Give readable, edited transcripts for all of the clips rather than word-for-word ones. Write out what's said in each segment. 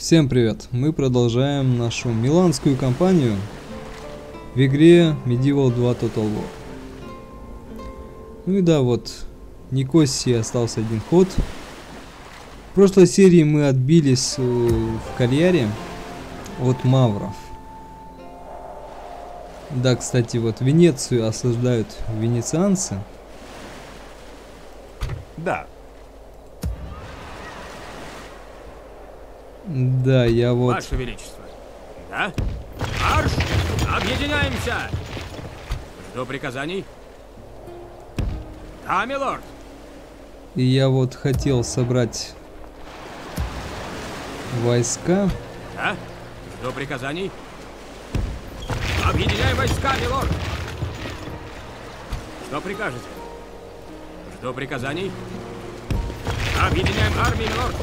Всем привет! Мы продолжаем нашу миланскую кампанию в игре Medieval 2 Total War. Ну и да, вот Никосии остался один ход. В прошлой серии мы отбились в Кальяри от мавров. Да, кстати, вот Венецию осаждают венецианцы. Да. Да, я вот... Ваше Величество. Да? Марш! Объединяемся! Жду приказаний. Да, милорд! И я вот хотел собрать войска. Да? Жду приказаний. Объединяй войска, милорд! Что прикажете? Жду приказаний. Объединяем армии, милорд!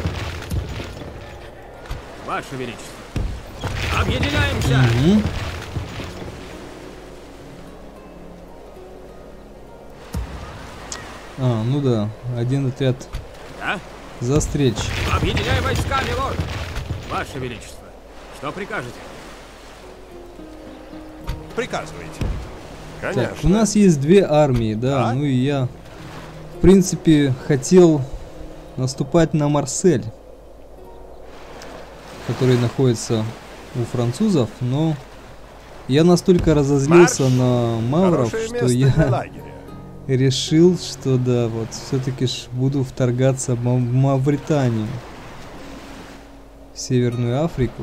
Ваше Величество. Объединяемся! А, ну да. Один отряд. Да? Застречь. Объединяй войска, милорд! Ваше Величество. Что прикажете? Приказывайте. Конечно. Так, у нас есть две армии, да. А? Ну и я, в принципе, хотел наступать на Марсель, который находится у французов, но я настолько разозлился на мавров, что я решил, что да, вот все-таки буду вторгаться в Мавританию, в Северную Африку.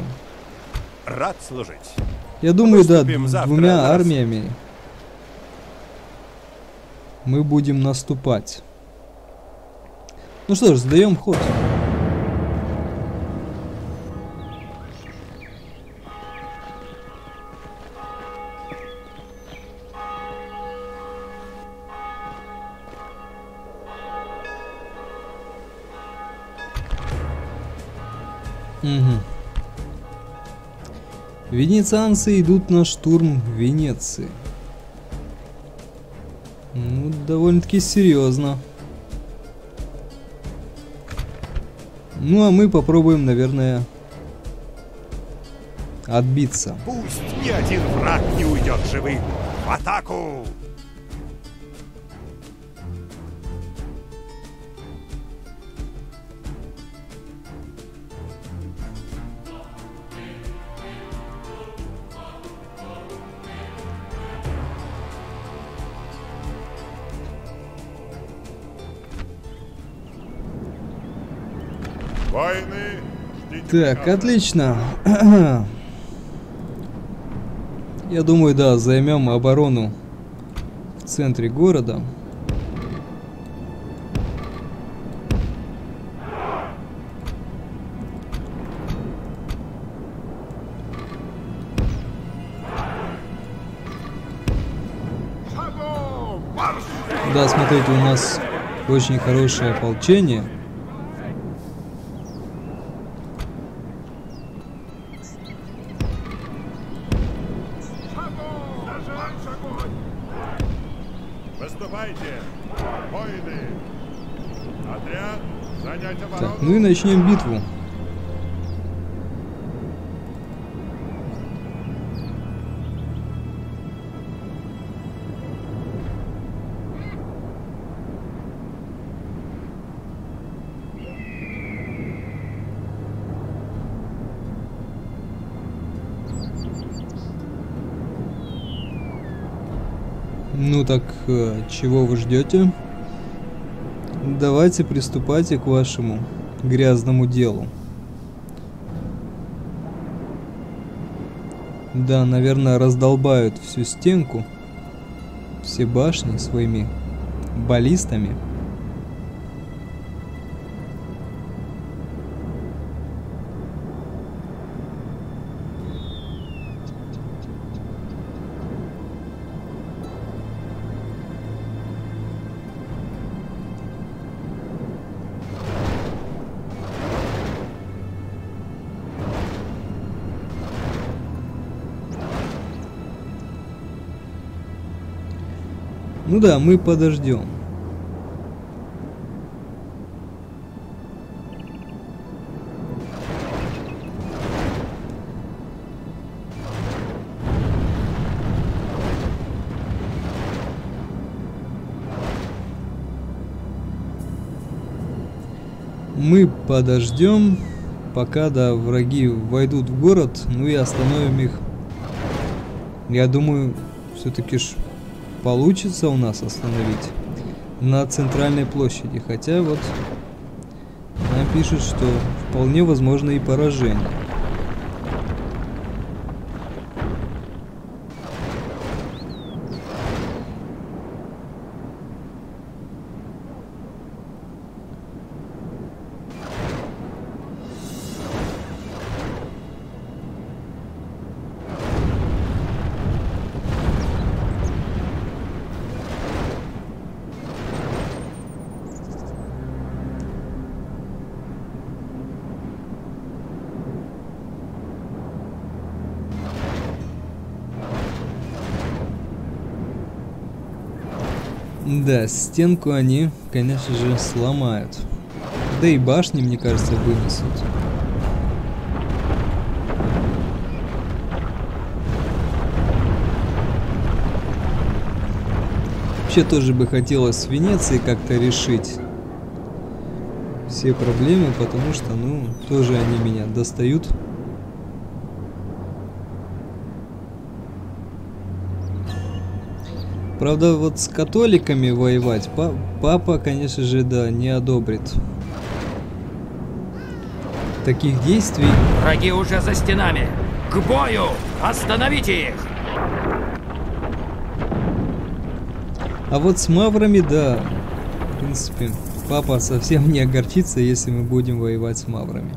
Рад служить. Я думаю, выступим, да, двумя армиями мы будем наступать. Ну что ж, сдаем ход. Венецианцы идут на штурм Венеции. Ну, довольно-таки серьезно. Ну, а мы попробуем, наверное, отбиться. Пусть ни один враг не уйдет живым. В атаку! Так, отлично. Я думаю, да, займем оборону в центре города. Да, смотрите, у нас очень хорошее ополчение. Ну и начнем битву. Ну так, чего вы ждете? Давайте приступайте к вашему грязному делу. Да, наверное, раздолбают всю стенку, все башни своими баллистами. Ну да, мы подождем. Мы подождем, пока враги войдут в город, ну и остановим их. Я думаю, все-таки ж получится у нас остановить на центральной площади. Хотя вот она пишет, что вполне возможно и поражение. Да, стенку они, конечно же, сломают. Да и башни, мне кажется, вынесут. Вообще тоже бы хотелось с Венецией как-то решить все проблемы, потому что, ну, тоже они меня достают. Правда, вот с католиками воевать папа, конечно же, да, не одобрит таких действий. Враги уже за стенами. К бою! Остановите их! А вот с маврами, да, в принципе, папа совсем не огорчится, если мы будем воевать с маврами.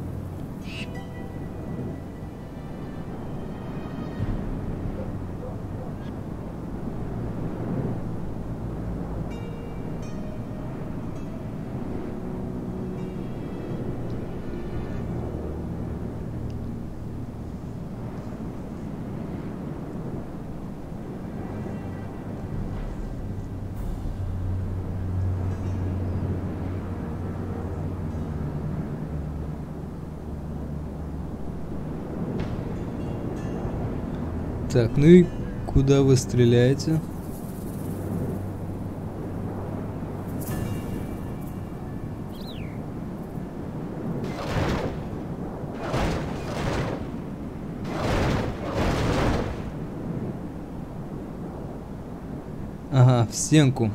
Так, ну и куда вы стреляете? Ага, в стенку.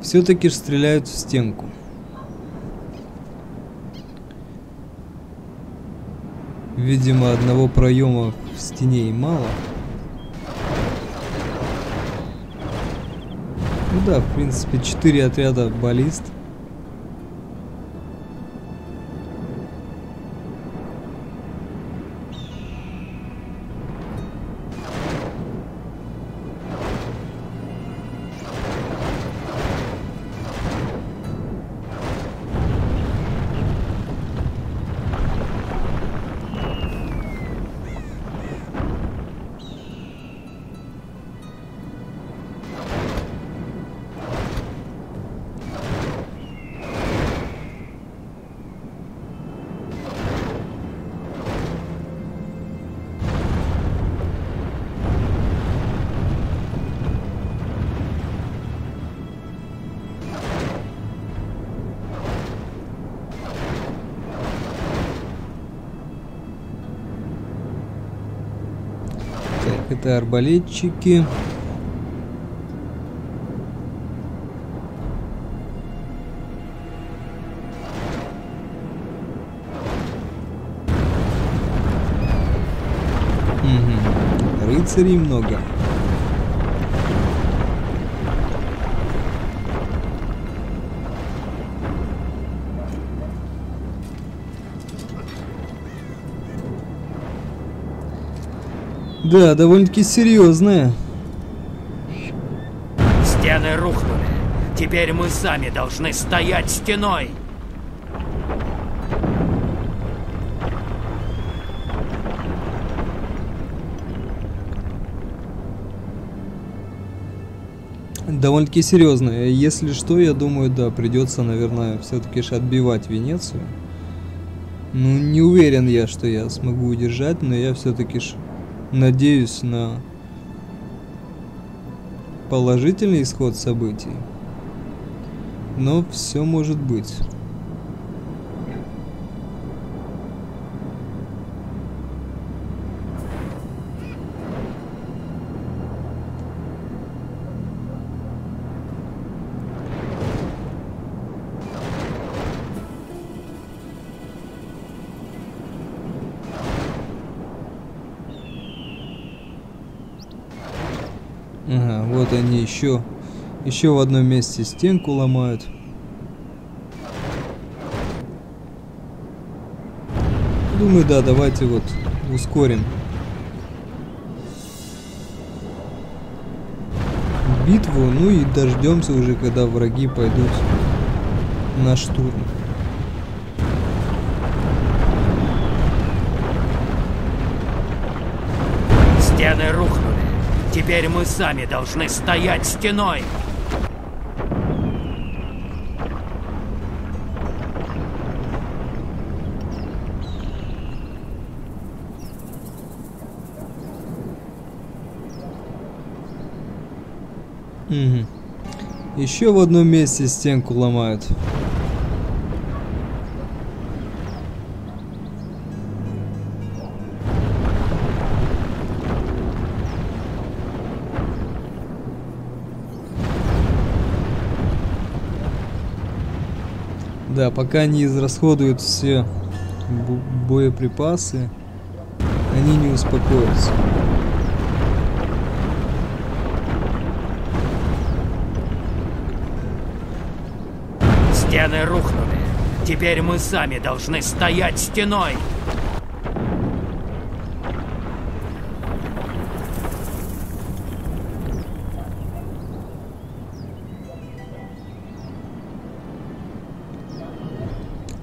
Все-таки же стреляют в стенку. Видимо, одного проема в стене и мало. Ну да, в принципе, 4 отряда баллист. Это арбалетчики. Угу. Рыцарей много. Да, довольно-таки серьезная. Стены рухнули. Теперь мы сами должны стоять стеной. Довольно-таки серьезная. Если что, я думаю, да, придется, наверное, все-таки же отбивать Венецию. Ну, не уверен я, что я смогу удержать, но я все-таки же надеюсь на положительный исход событий, но все может быть. Ага, вот они еще в одном месте стенку ломают. Думаю, да, давайте вот ускорим. Битву, ну и дождемся уже, когда враги пойдут на штурм. Стены рухнули. Теперь мы сами должны стоять стеной. Угу. Еще в одном месте стенку ломают. Да, пока не израсходуют все боеприпасы, они не успокоятся. Стены рухнули. Теперь мы сами должны стоять стеной.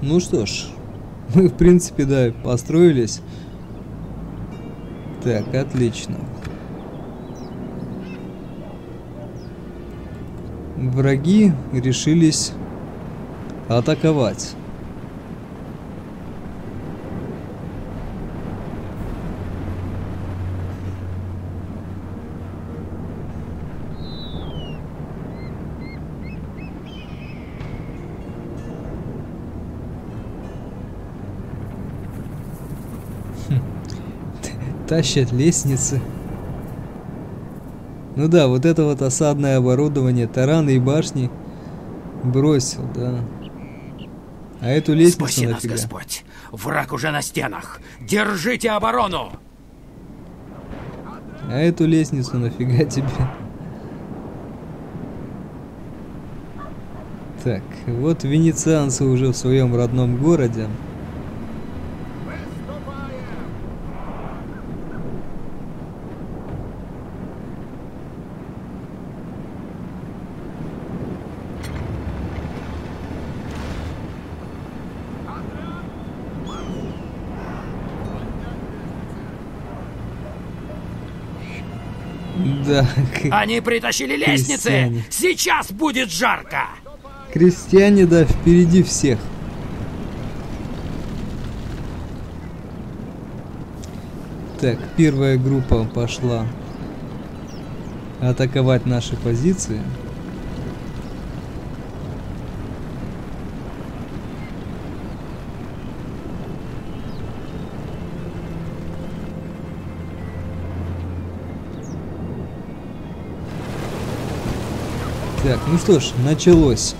Ну что ж, мы в принципе, да, построились. Так, отлично. Враги решились атаковать. Тащат лестницы. Ну да, вот это вот осадное оборудование, тараны и башни бросил, да. А эту лестницу спаси нас, нафига? Господь! Враг уже на стенах! Держите оборону! А эту лестницу нафига тебе? Так, вот венецианцы уже в своем родном городе. Да. Они притащили лестницы! Крестьяне. Сейчас будет жарко! Крестьяне, да, впереди всех. Так, первая группа пошла атаковать наши позиции. Так, ну что ж, началось.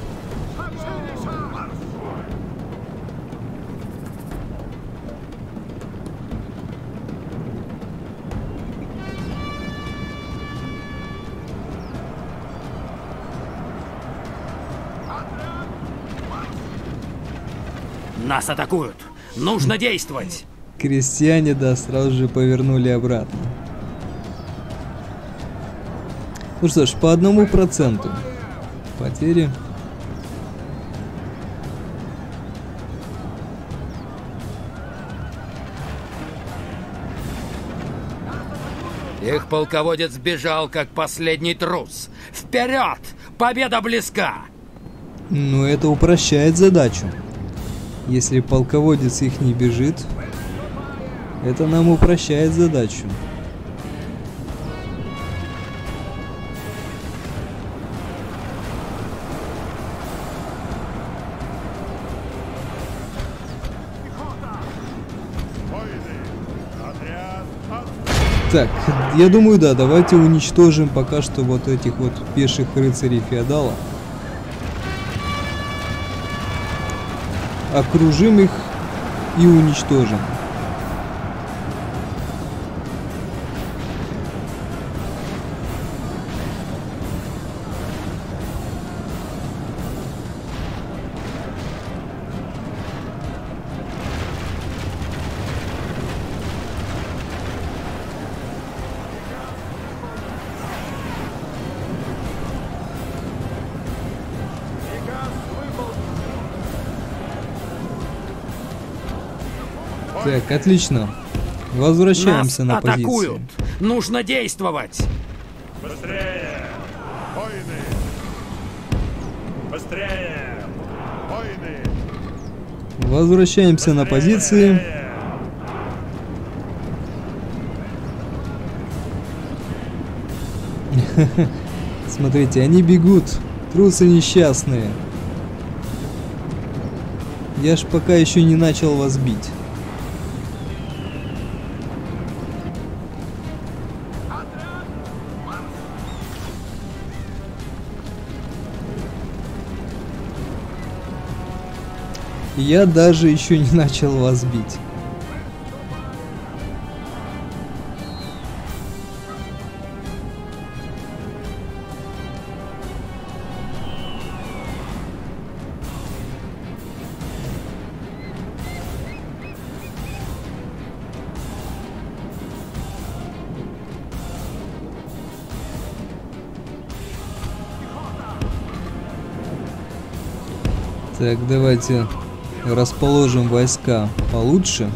Нас атакуют. Нужно действовать. Крестьяне, да, сразу же повернули обратно. Ну что ж, по 1% потери. Их полководец бежал как последний трус. Вперед! Победа близка! Ну, это упрощает задачу. Если полководец их не бежит, это нам упрощает задачу. Так, я думаю, да, давайте уничтожим пока что вот этих вот пеших рыцарей-феодалов. Окружим их и уничтожим. Так, отлично. Возвращаемся на позицию. Нас атакуют. Нужно действовать. Быстрее! Войны! Быстрее! Войны! Возвращаемся на позиции. Смотрите, они бегут. Трусы несчастные. Я ж пока еще не начал вас бить. Я даже еще не начал вас бить. Так, давайте расположим войска получше.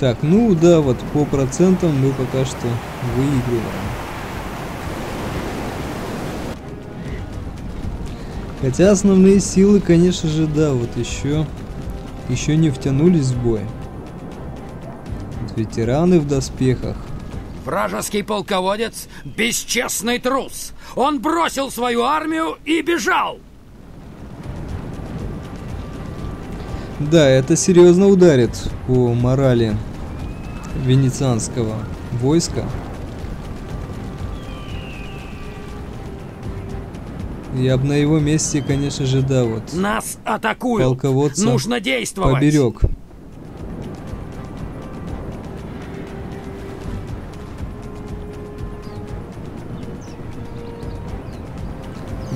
Так, ну да, вот по процентам мы пока что выигрываем. Хотя основные силы, конечно же, да, вот еще не втянулись в бой. Вот ветераны в доспехах. Вражеский полководец – бесчестный трус. Он бросил свою армию и бежал. Да, это серьезно ударит по морали венецианского войска. Я бы на его месте, конечно же, да, вот. Нас атакуют. Полководца нужно действовать. Поберег.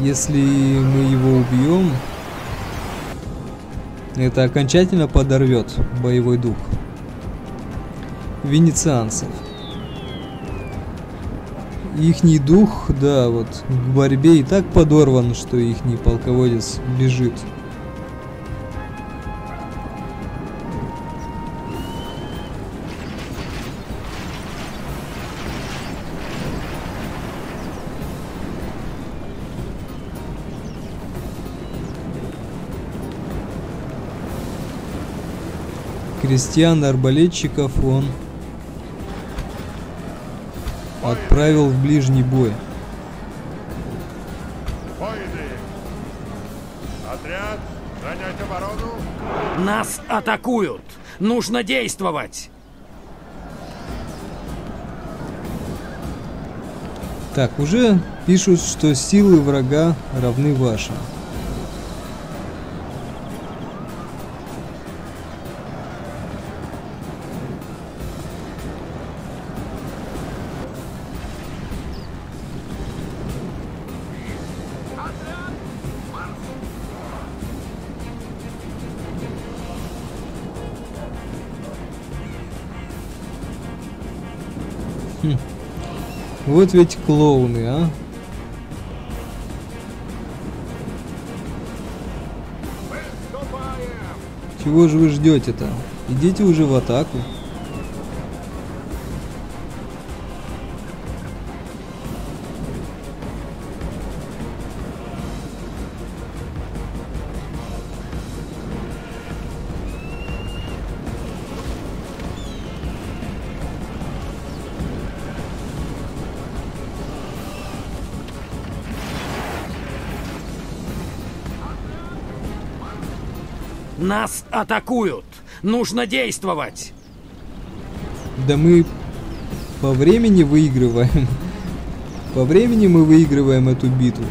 Если мы его убьем, это окончательно подорвет боевой дух венецианцев. Ихний дух, да, вот в борьбе и так подорван, что ихний полководец бежит. Крестьян, арбалетчиков он отправил в ближний бой. Отряд, занять оборону. Нас атакуют. Нужно действовать. Так, уже пишут, что силы врага равны вашим. Вот ведь клоуны, а? Чего же вы ждете-то? Идите уже в атаку. Нас атакуют. Нужно действовать. Да мы по времени выигрываем. По времени мы выигрываем эту битву.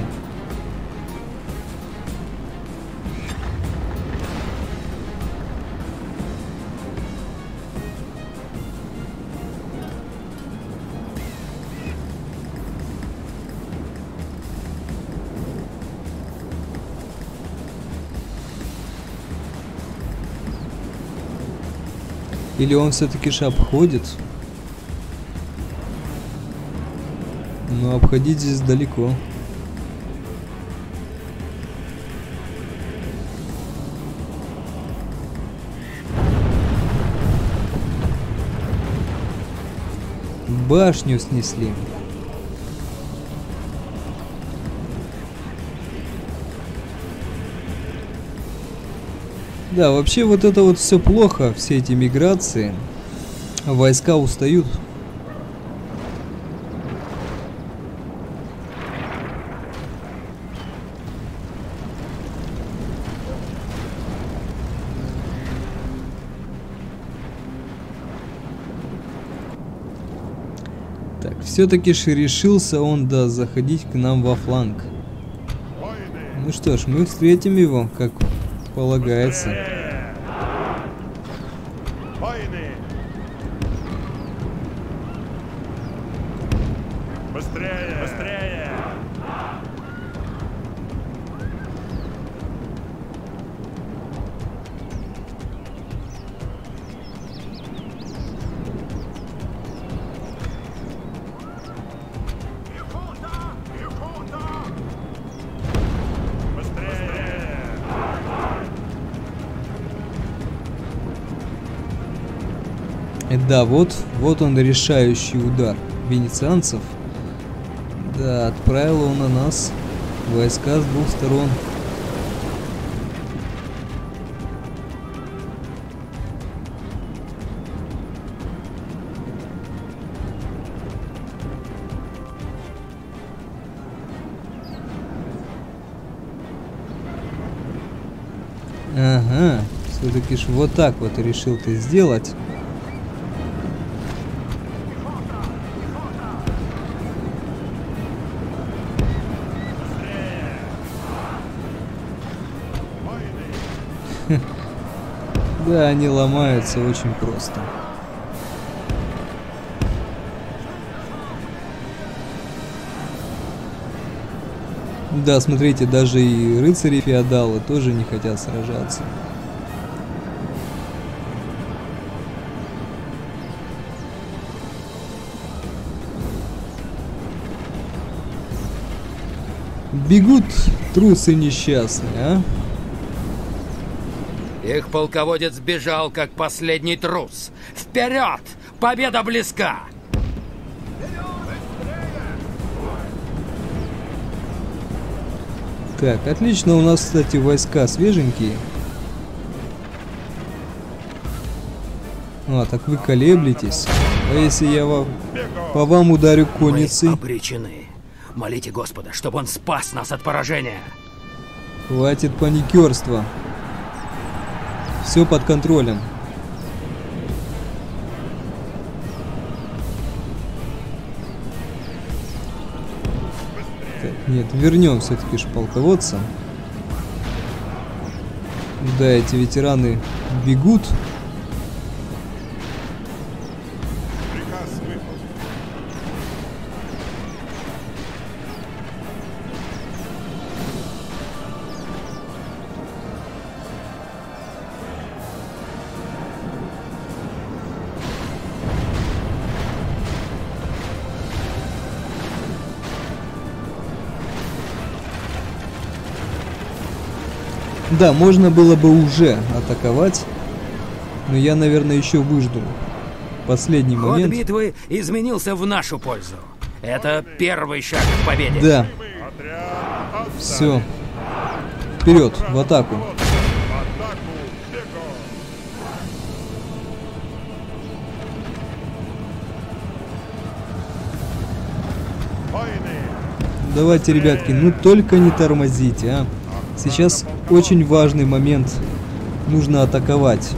Или он все-таки же обходит? Но обходить здесь далеко. Башню снесли. Да, вообще вот это вот все плохо, все эти миграции. Войска устают. Так, все-таки же решился он, да, заходить к нам во фланг. Ну что ж, мы встретим его, как полагается. Войны! Быстрее! Быстрее! Да, вот он, решающий удар венецианцев. Да, отправил он на нас войска с двух сторон. Ага, все-таки ж вот так вот решил ты сделать. Да, они ломаются очень просто. Да, смотрите, даже и рыцари-феодалы тоже не хотят сражаться. Бегут трусы несчастные, а? Их полководец бежал, как последний трус. Вперед! Победа близка! Так, отлично. У нас, кстати, войска свеженькие. А, так вы колеблетесь. А если я по вам ударю конницей? Мы обречены. Молите Господа, чтобы он спас нас от поражения. Хватит паникерства. Все под контролем. Так, нет, вернем все-таки же полководца. Да, эти ветераны бегут. Да, можно было бы уже атаковать, но я, наверное, еще выжду последний момент. Ход битвы изменился в нашу пользу. Это первый шаг к победе. Да. Все. Вперед, в атаку. Давайте, ребятки, ну только не тормозите, а. Сейчас очень важный момент. Нужно атаковать.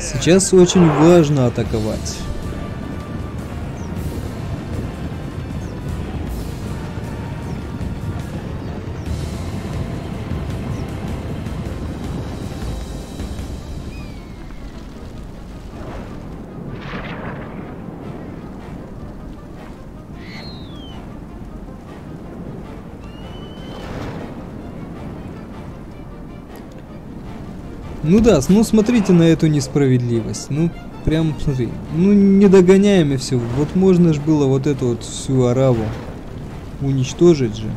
Сейчас очень важно атаковать. Ну да, ну смотрите на эту несправедливость. Ну, прям смотри. Ну, не догоняем и все. Вот можно же было вот эту вот всю ораву уничтожить же.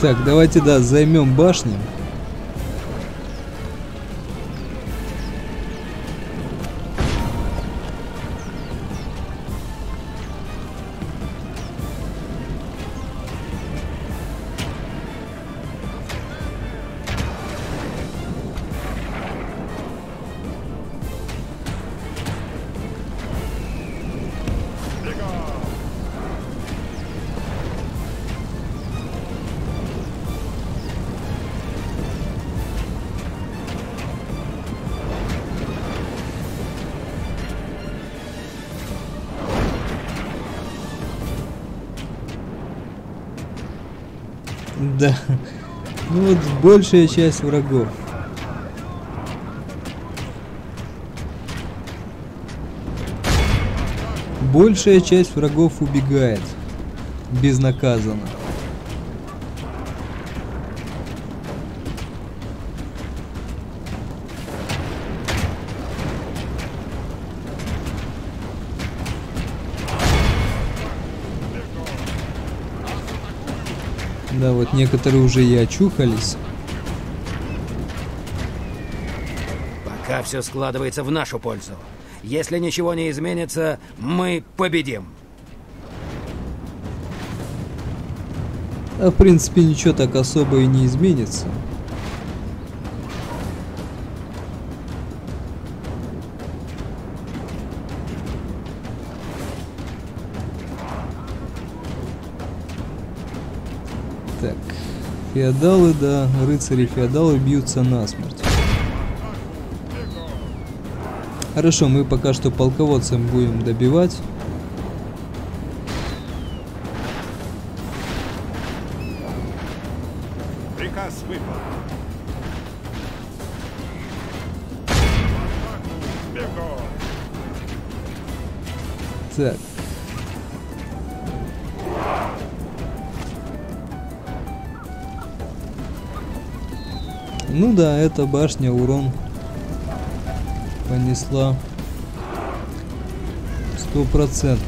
Так, давайте, да, займем башню. Да, ну вот большая часть врагов. Большая часть врагов убегает безнаказанно. Да, вот некоторые уже и очухались. Пока все складывается в нашу пользу. Если ничего не изменится, мы победим. А в принципе ничего так особо и не изменится. Феодалы, да, рыцари-феодалы бьются насмерть. Хорошо, мы пока что полководцем будем добивать. Приказ выполнен. Так. Ну да, эта башня урон понесла 100%.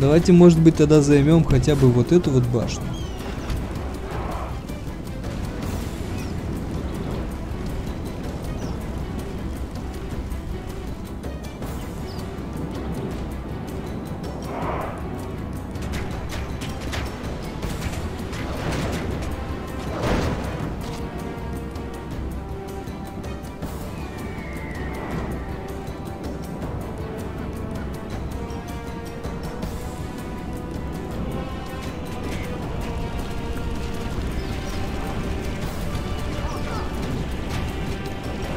Давайте, может быть, тогда займем хотя бы вот эту вот башню.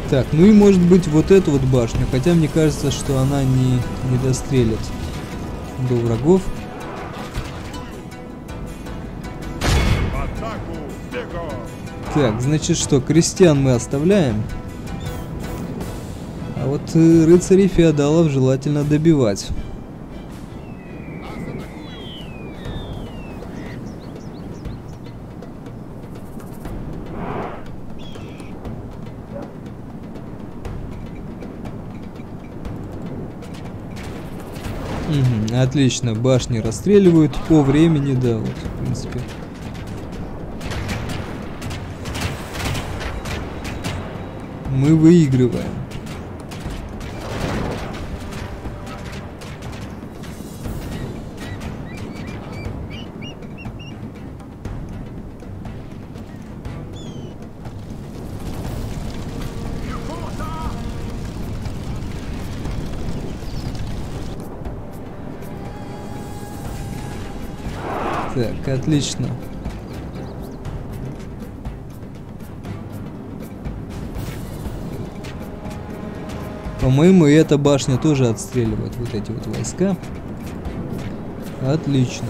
Так, ну и может быть вот эту вот башню, хотя мне кажется, что она не дострелит до врагов. Так, значит что, крестьян мы оставляем, а вот рыцарей феодалов желательно добивать. Отлично, башни расстреливают по времени, да, вот, в принципе. Мы выигрываем. Так, отлично. По-моему, и эта башня тоже отстреливает вот эти вот войска. Отлично.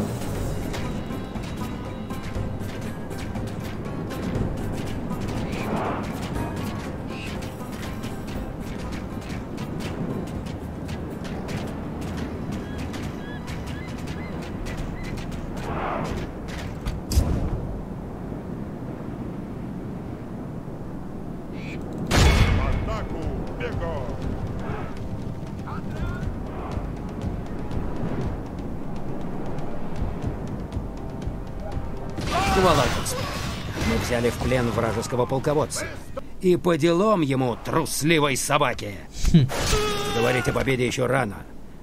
В плен вражеского полководца. И по делам ему, трусливой собаке. Говорить о победе еще рано,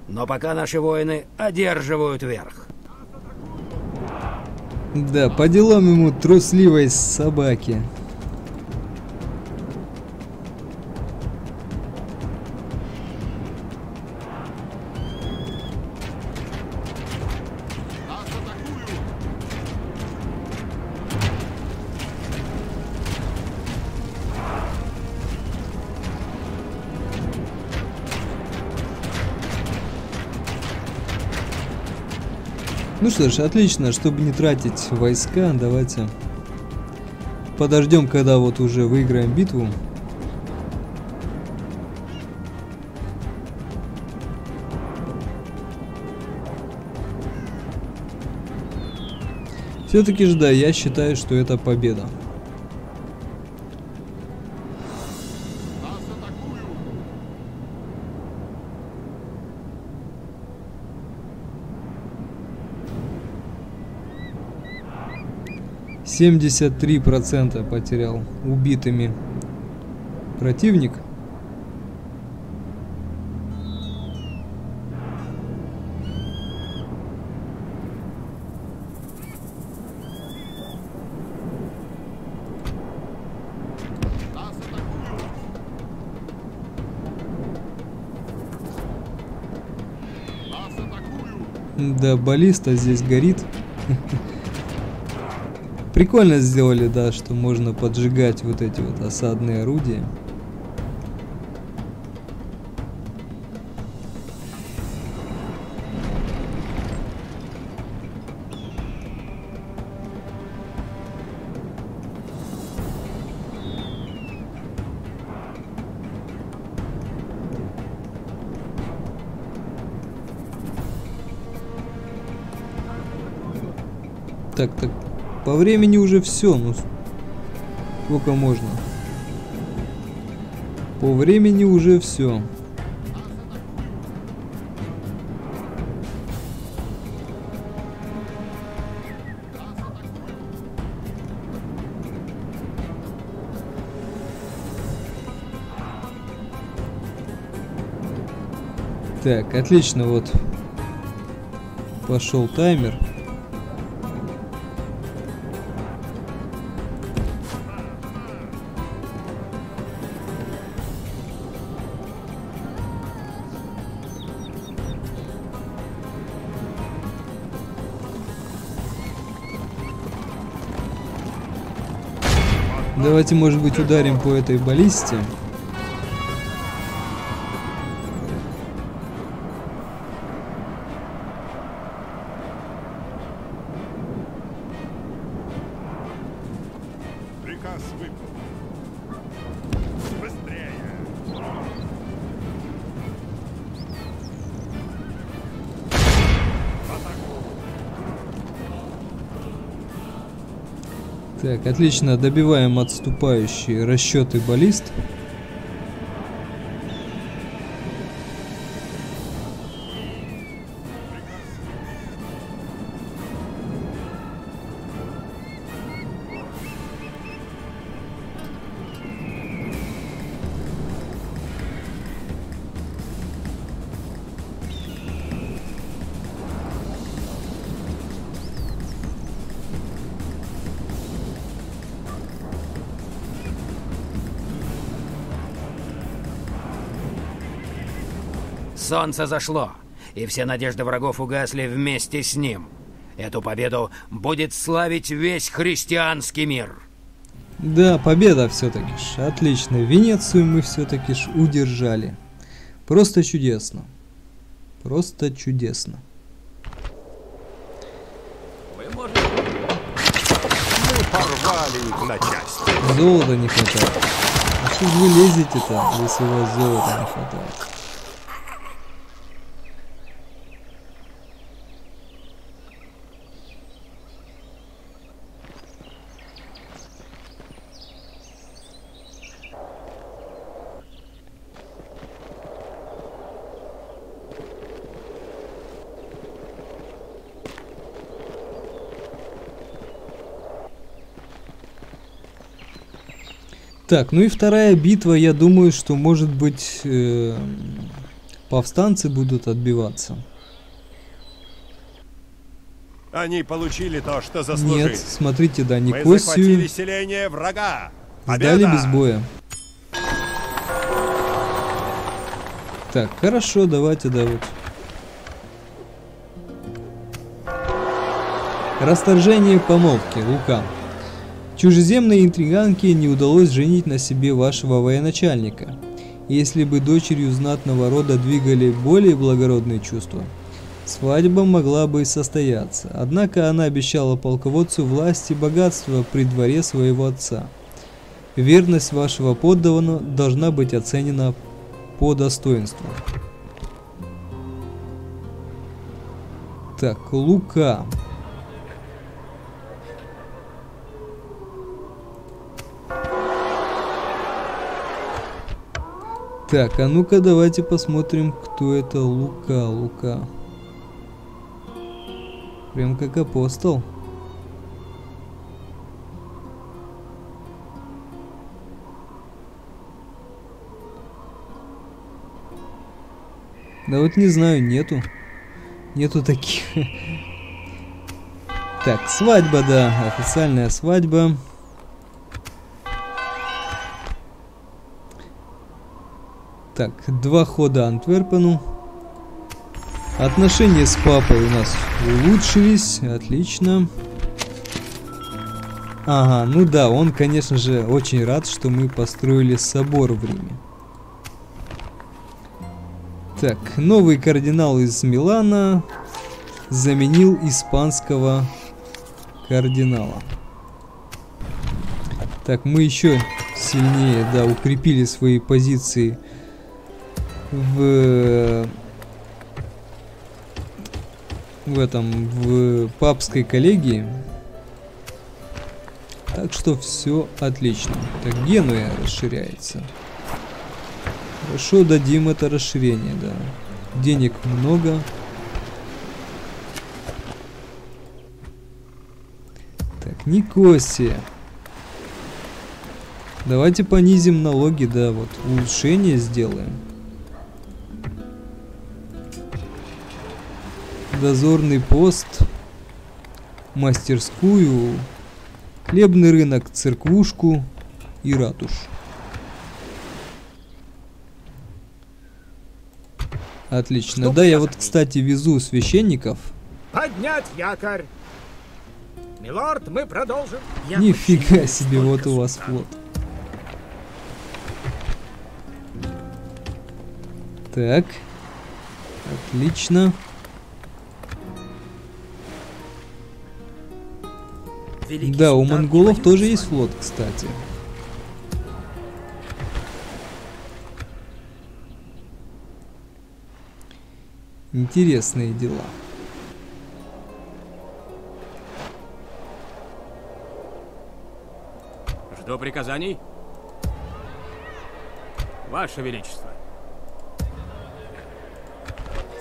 но пока наши воины одерживают верх. Да, по делам ему, трусливой собаке. Ну что ж, отлично, чтобы не тратить войска, давайте подождем, когда вот уже выиграем битву. Все-таки же, да, я считаю, что это победа. ,73% потерял убитыми противник. Да, баллиста здесь горит. Прикольно сделали, да, что можно поджигать вот эти вот осадные орудия. Так. По времени уже все, ну сколько можно. По времени уже все. Так, отлично, вот пошел таймер. Давайте, может быть, ударим по этой баллисте. Приказ выполнен. Быстрее. Так, отлично, добиваем отступающие расчеты баллист. Солнце зашло, и все надежды врагов угасли вместе с ним. Эту победу будет славить весь христианский мир. Да, победа все-таки ж. Отлично, Венецию мы все-таки ж удержали. Просто чудесно. Просто чудесно. Золота не хватает. А что вы лезете-то, если у вас золота не хватает? Так, ну и вторая битва, я думаю, что, может быть, повстанцы будут отбиваться. Они получили то, что заслужили. Нет, смотрите, да, Никосию селение врага. Победа! Сдали без боя. Так, хорошо, давайте, да, вот. Расторжение помолвки, Лука. Чужеземной интриганке не удалось женить на себе вашего военачальника, если бы дочерью знатного рода двигали более благородные чувства. Свадьба могла бы и состояться, однако она обещала полководцу власть и богатство при дворе своего отца. Верность вашего подданного должна быть оценена по достоинству. Так, Лука. Так, а ну-ка давайте посмотрим, кто это Лука. Лука. Прям как апостол. Да вот не знаю, нету. Нету таких. Так, свадьба, да. Официальная свадьба. Так, два хода Антверпену. Отношения с папой у нас улучшились. Отлично. Ага, ну да, он, конечно же, очень рад, что мы построили собор в Риме. Так, новый кардинал из Милана заменил испанского кардинала. Так, мы еще сильнее, да, укрепили свои позиции в папской коллегии, так что все отлично. Так, Генуя расширяется. Хорошо, дадим это расширение, да. Денег много. Так, Никосия. Давайте понизим налоги, да, вот улучшение сделаем. Дозорный пост, мастерскую, хлебный рынок, церквушку и ратушь. Отлично. Что да, я вот, кстати, везу священников. Поднять якорь! Милорд, мы продолжим. Нифига себе, вот у вас флот. Так. Отлично. Великий да, у монголов тоже есть флот, кстати. Интересные дела. Жду приказаний. Ваше Величество.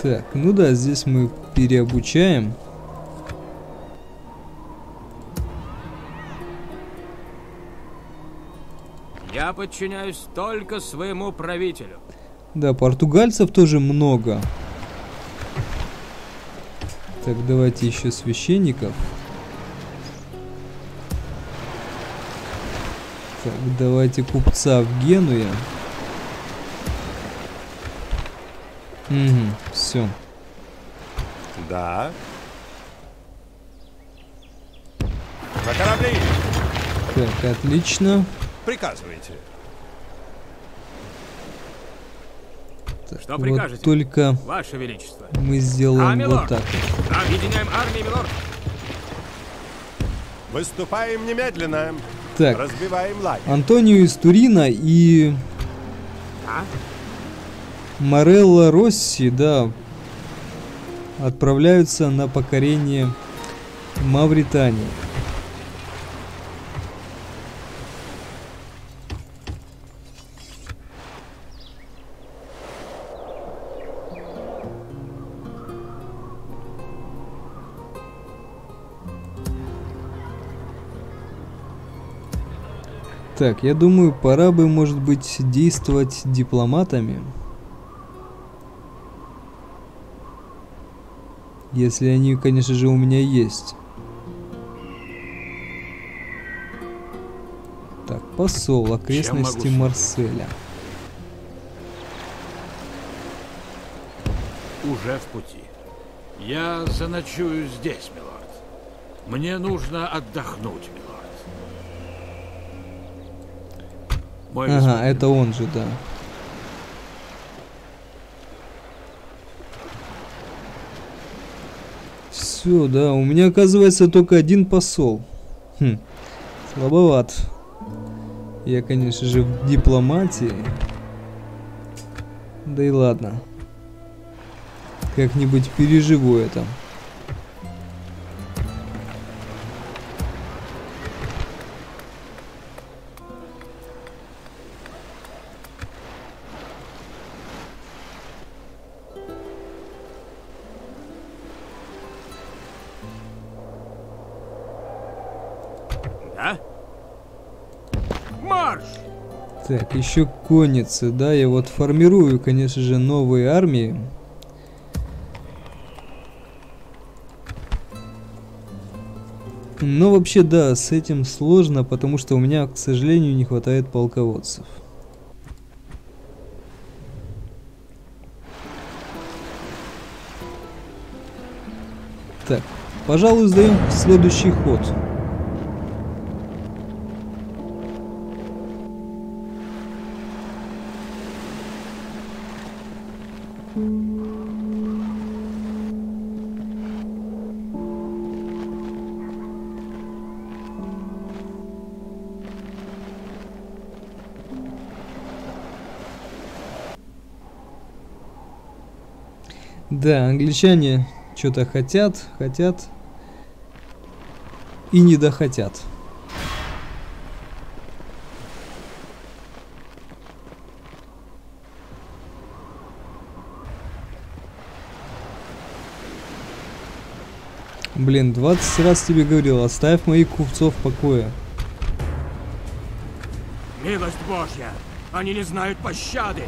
Так, ну да, здесь мы переобучаем. Я подчиняюсь только своему правителю. Да, португальцев тоже много. Так, давайте еще священников. Так, давайте купца в Генуе. Угу, все. Да. На корабли. Так, отлично. Приказывайте. Что прикажете? Вот только Ваше Величество. Мы сделаем вот так. Объединяем армии, милорд. Выступаем немедленно. Так. Разбиваем лагерь. Антонио из Турина и Морелло Росси, да, отправляются на покорение Мавритании. Так, я думаю, пора бы, может быть, действовать дипломатами. Если они, конечно же, у меня есть. Так, посол, окрестности Марселя. Уже в пути. Я заночую здесь, милорд. Мне нужно отдохнуть, милорд. Ага, это он же, да. Все, да, у меня оказывается только один посол. Хм, слабоват. Я, конечно же, в дипломатии. Да и ладно. Как-нибудь переживу это. Так, еще конницы, да, я вот формирую, конечно же, новые армии. Но вообще, да, с этим сложно, потому что у меня, к сожалению, не хватает полководцев. Так, пожалуй, сдаем следующий ход. Да, англичане что-то хотят и не дохотят. Блин, 20 раз тебе говорил, оставь моих купцов в покое. Милость Божья, они не знают пощады.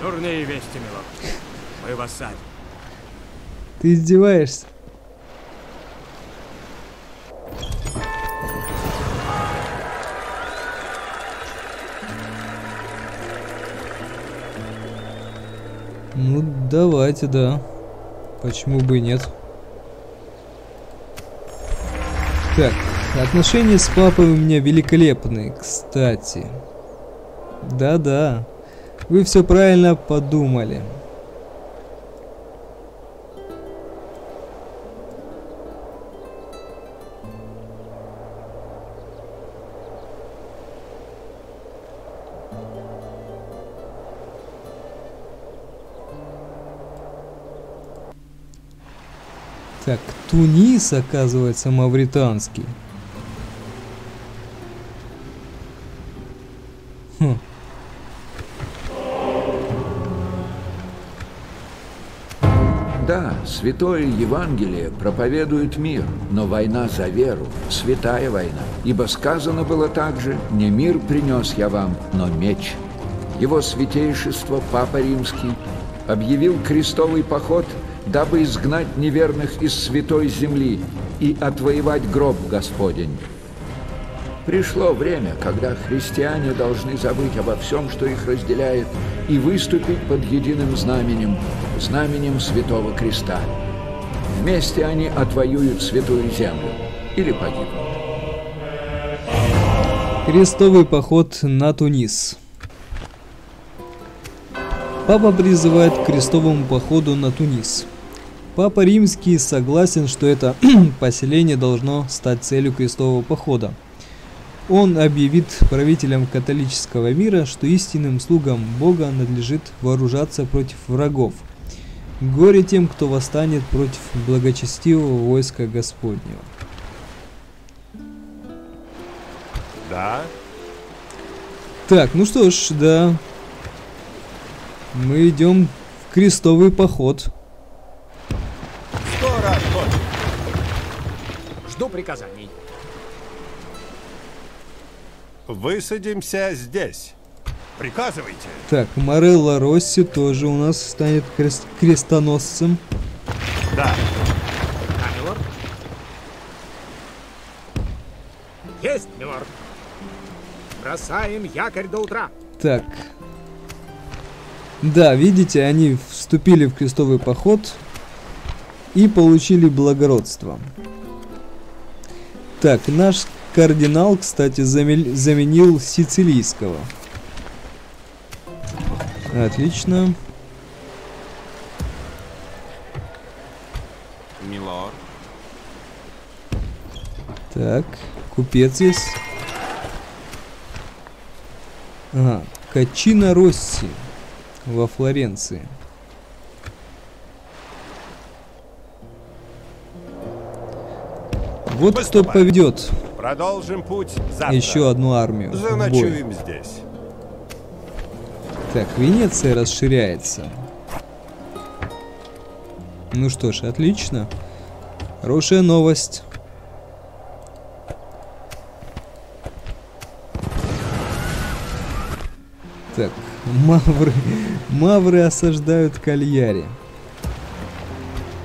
Дурные вести, милок. Мы в осаде. Ты издеваешься? Ну, давайте, да. Почему бы и нет? Так, отношения с папой у меня великолепные, кстати. Да-да. Вы все правильно подумали. Так, Тунис, оказывается, мавританский. Хм. Да, Святое Евангелие проповедует мир, но война за веру – святая война. Ибо сказано было также: «Не мир принес я вам, но меч». Его Святейшество Папа Римский объявил крестовый поход, дабы изгнать неверных из Святой Земли и отвоевать гроб Господень. Пришло время, когда христиане должны забыть обо всем, что их разделяет, и выступить под единым знаменем, знаменем Святого Креста. Вместе они отвоюют Святую Землю или погибнут. Крестовый поход на Тунис. Папа призывает к крестовому походу на Тунис. Папа Римский согласен, что это поселение должно стать целью крестового похода. Он объявит правителям католического мира, что истинным слугам Бога надлежит вооружаться против врагов. Горе тем, кто восстанет против благочестивого войска Господнего. Да. Так, ну что ж, да. Мы идем в крестовый поход. Скоро отходим. Жду приказаний. Высадимся здесь. Приказывайте. Так, Морелло Росси тоже у нас станет крестоносцем. Да. Милорд. Есть, милорд. Бросаем якорь до утра. Так. Да, видите, они вступили в крестовый поход и получили благородство. Так, наш кардинал, кстати, заменил сицилийского. Отлично. Милорд. Так, купец есть. Ага, Качино Росси во Флоренции. Вот кто поведет. Продолжим путь завтра. Еще одну армию. Заночуем здесь. Так, Венеция расширяется. Ну что ж, отлично. Хорошая новость. Так, мавры осаждают Кальяри.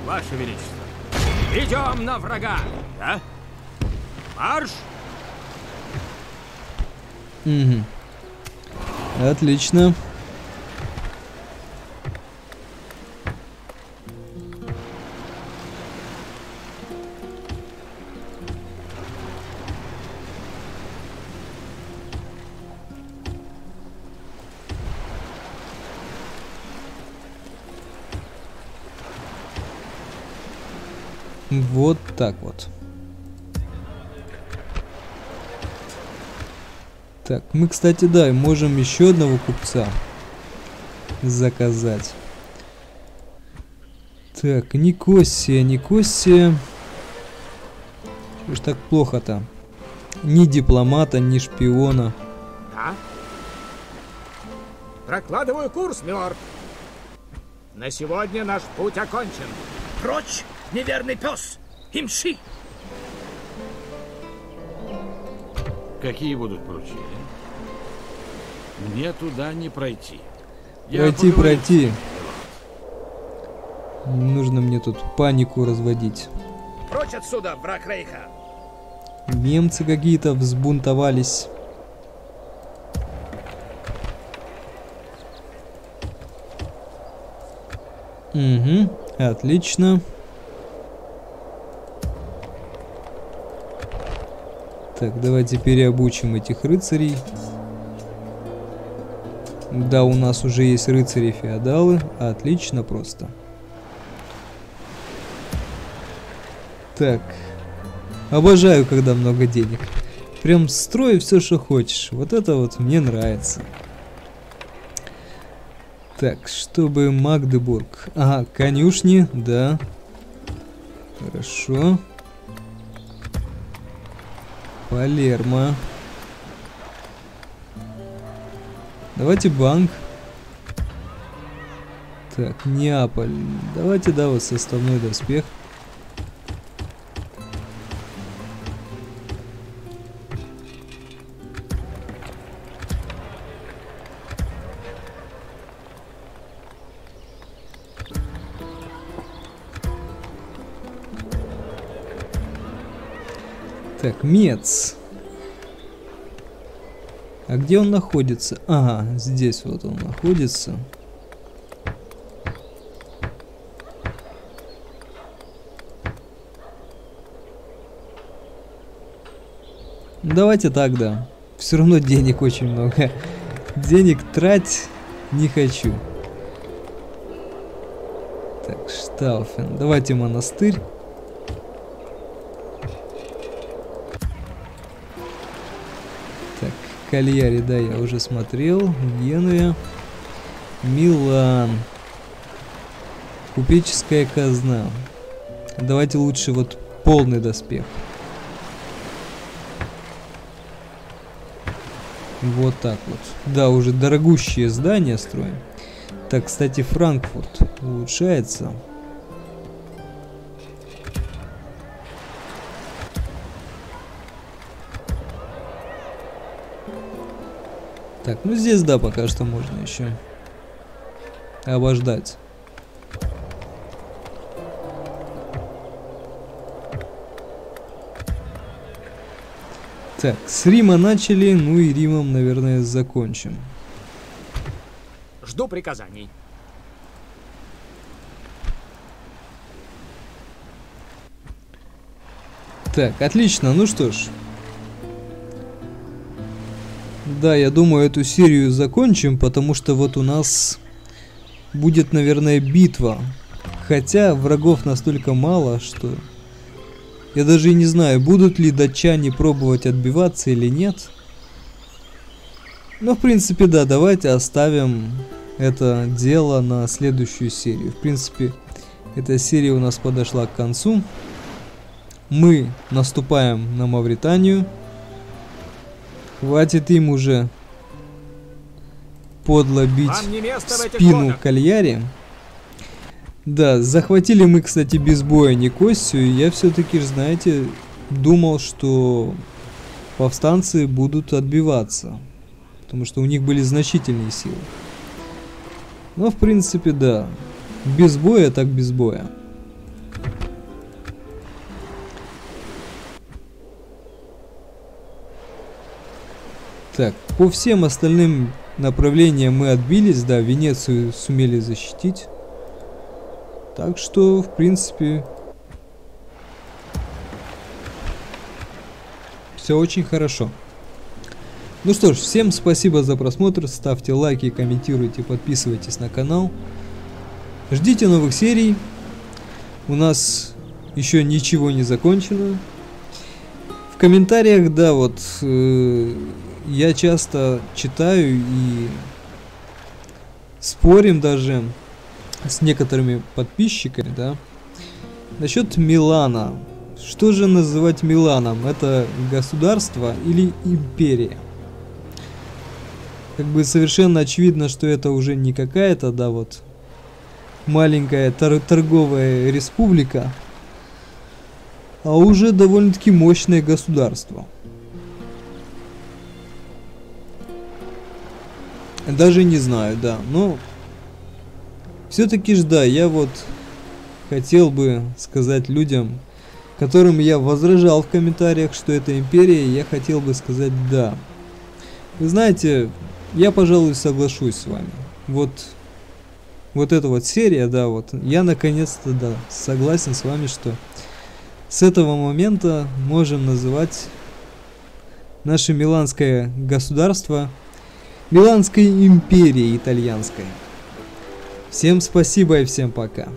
Ваше Величество. Идем на врага, да? Марш! Угу. Отлично. Вот так вот. Так, мы, кстати, да, можем еще одного купца заказать. Так, Никосия. Что ж так плохо-то? Ни дипломата, ни шпиона. Да? Прокладываю курс, милорд. На сегодня наш путь окончен. Прочь! Неверный пес! Имши! Какие будут поручения? Мне туда не пройти. Пройти. Не нужно мне тут панику разводить. Прочь отсюда, враг Рейха! Немцы какие-то взбунтовались. Угу, отлично. Так, давайте переобучим этих рыцарей. Да, у нас уже есть рыцари-феодалы. Отлично просто. Так. Обожаю, когда много денег. Прям строй все, что хочешь. Вот это вот мне нравится. Так, чтобы Магдебург. Ага, конюшни, да. Хорошо. Палермо. Давайте банк. Так, Неаполь. Давайте, да, вот составной доспех. Так, Мец. А где он находится? Ага, здесь вот он находится. Давайте так, да. Все равно денег очень много. Денег трать не хочу. Так, Штауффен. Давайте монастырь. Так, Кальяри, да, я уже смотрел. Генуя. Милан. Купеческая казна. Давайте лучше вот полный доспех. Вот так вот. Да, уже дорогущие здания строим. Так, кстати, Франкфурт улучшается. Так, ну здесь, да, пока что можно еще обождать. Так, с Рима начали, ну и Римом, наверное, закончим. Жду приказаний. Так, отлично, ну что ж. Да, я думаю, эту серию закончим, потому что вот у нас будет, наверное, битва. Хотя врагов настолько мало, что... Я даже и не знаю, будут ли датчане пробовать отбиваться или нет. Но, в принципе, да, давайте оставим это дело на следующую серию. В принципе, эта серия у нас подошла к концу. Мы наступаем на Мавританию. Хватит им уже подло бить спину Кальяри. Да, захватили мы, кстати, без боя Никосию, и я все-таки, знаете, думал, что повстанцы будут отбиваться, потому что у них были значительные силы. Но, в принципе, да, без боя так без боя. Так, по всем остальным направлениям мы отбились, да, Венецию сумели защитить. Так что, в принципе, все очень хорошо. Ну что ж, всем спасибо за просмотр. Ставьте лайки, комментируйте, подписывайтесь на канал. Ждите новых серий. У нас еще ничего не закончено. В комментариях, да, вот, я часто читаю и спорим даже с некоторыми подписчиками, да, насчет Милана. Что же называть Миланом? Это государство или империя? Как бы совершенно очевидно, что это уже не какая-то, да, вот, маленькая торговая республика, а уже довольно-таки мощное государство. Даже не знаю, да, но... Все-таки ж, да, я вот хотел бы сказать людям, которым я возражал в комментариях, что это империя, я хотел бы сказать да. Вы знаете, я, пожалуй, соглашусь с вами. Вот эта вот серия, да, вот, я наконец-то, да, согласен с вами, что с этого момента можем называть наше миланское государство Миланской империей итальянской. Всем спасибо и всем пока.